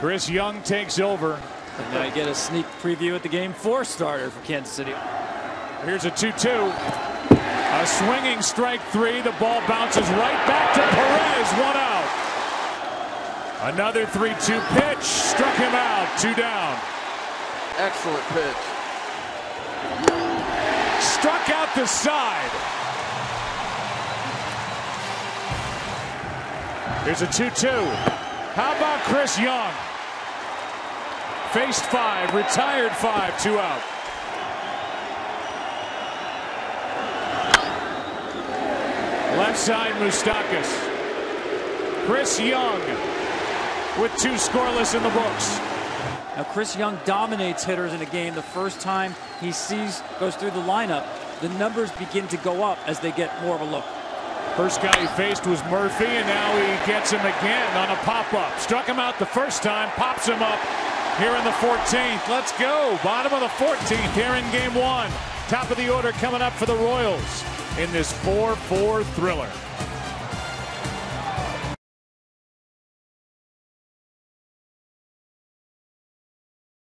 Chris Young takes over. And now you get a sneak preview at the game four starter for Kansas City. Here's a 2-2. A swinging strike three. The ball bounces right back to Perez. One out. Another 3-2 pitch. Struck him out. Two down. Excellent pitch. Struck out the side. Here's a 2-2. How about Chris Young? Faced five, retired five, two out. Left side, Moustakis. Chris Young with two scoreless in the books. Now Chris Young dominates hitters in a game. The first time he goes through the lineup, the numbers begin to go up as they get more of a look. First guy he faced was Murphy, and now he gets him again on a pop-up. Struck him out the first time, pops him up here in the 14th. Let's go. Bottom of the 14th here in game one. Top of the order coming up for the Royals in this 4-4 thriller.